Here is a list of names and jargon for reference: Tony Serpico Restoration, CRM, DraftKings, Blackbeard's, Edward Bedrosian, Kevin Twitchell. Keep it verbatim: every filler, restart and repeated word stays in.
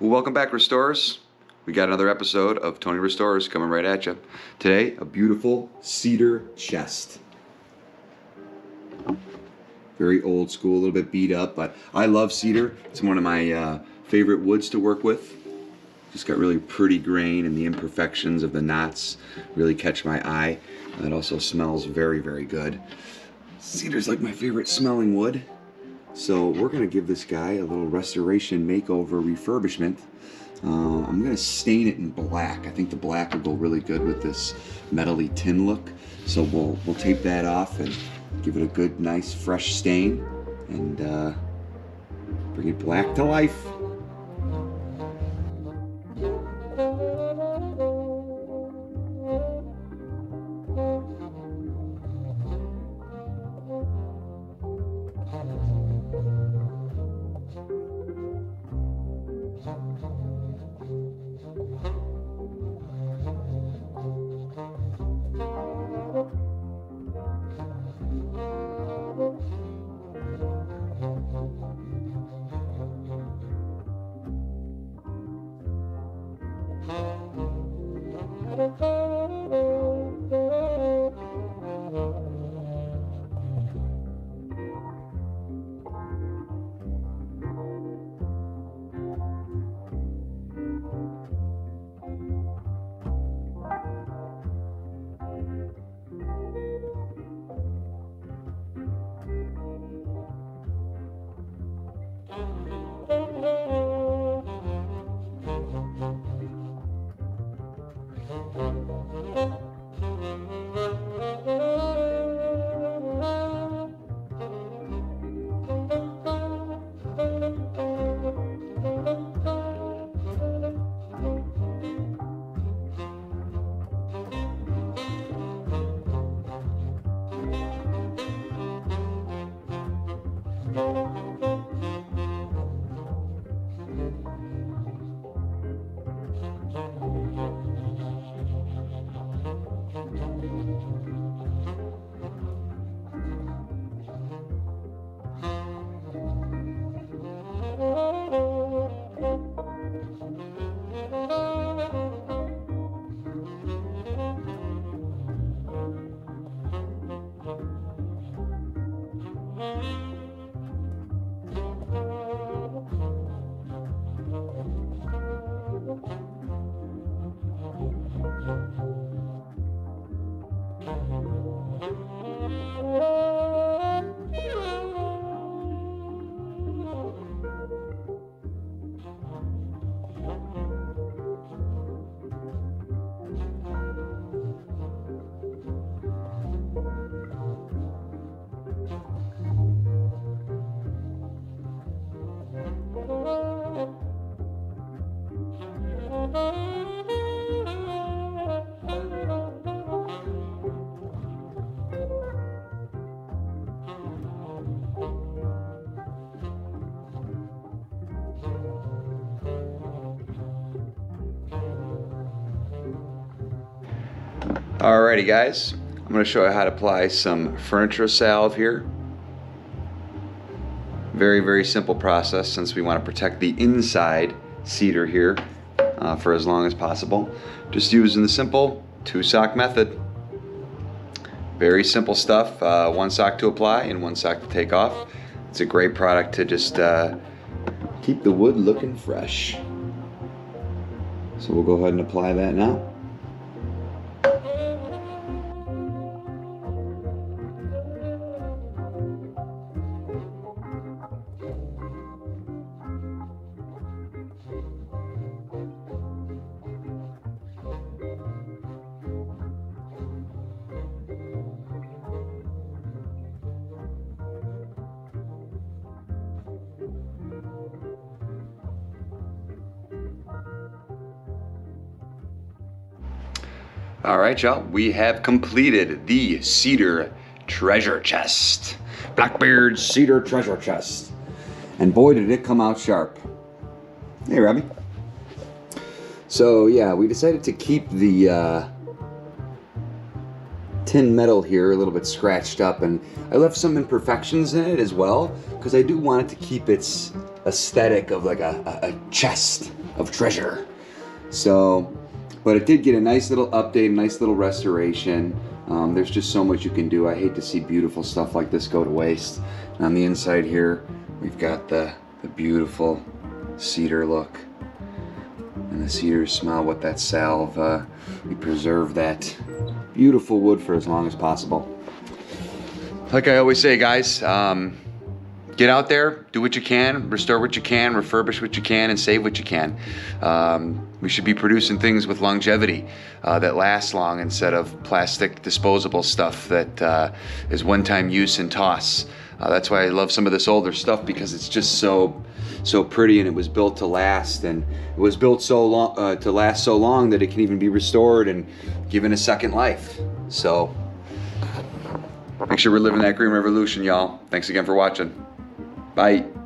Well, welcome back, Restorers. We got another episode of Tony Restores coming right at you. Today, a beautiful cedar chest. Very old school, a little bit beat up, but I love cedar. It's one of my uh, favorite woods to work with. Just got really pretty grain, and the imperfections of the knots really catch my eye. It also smells very, very good. Cedar's like my favorite smelling wood. So we're gonna give this guy a little restoration, makeover, refurbishment. Uh, I'm gonna stain it in black. I think the black will go really good with this metal-y tin look. So we'll, we'll tape that off and give it a good, nice, fresh stain and uh, bring it black to life. Alrighty guys, I'm going to show you how to apply some furniture salve here. Very, very simple process since we want to protect the inside cedar here uh, for as long as possible. Just using the simple two sock method. Very simple stuff, uh, one sock to apply and one sock to take off. It's a great product to just uh, keep the wood looking fresh. So we'll go ahead and apply that now. All right, y'all, we have completed the cedar treasure chest. Blackbeard's cedar treasure chest. And boy, did it come out sharp. Hey, Robbie. So, yeah, we decided to keep the uh, tin metal here a little bit scratched up, and I left some imperfections in it as well, because I do want it to keep its aesthetic of like a, a, a chest, of treasure. So, but it did get a nice little update, a nice little restoration. Um, there's just so much you can do. I hate to see beautiful stuff like this go to waste. And on the inside here, we've got the, the beautiful cedar look. And the cedars smell with that salve. Uh, we preserve that beautiful wood for as long as possible. Like I always say, guys, um, get out there, do what you can, restore what you can, refurbish what you can, and save what you can. Um, we should be producing things with longevity uh, that last long instead of plastic disposable stuff that uh, is one-time use and toss. Uh, that's why I love some of this older stuff, because it's just so so pretty, and it was built to last, and it was built so long uh, to last so long that it can even be restored and given a second life. So make sure we're living that green revolution, y'all. Thanks again for watching. Bye.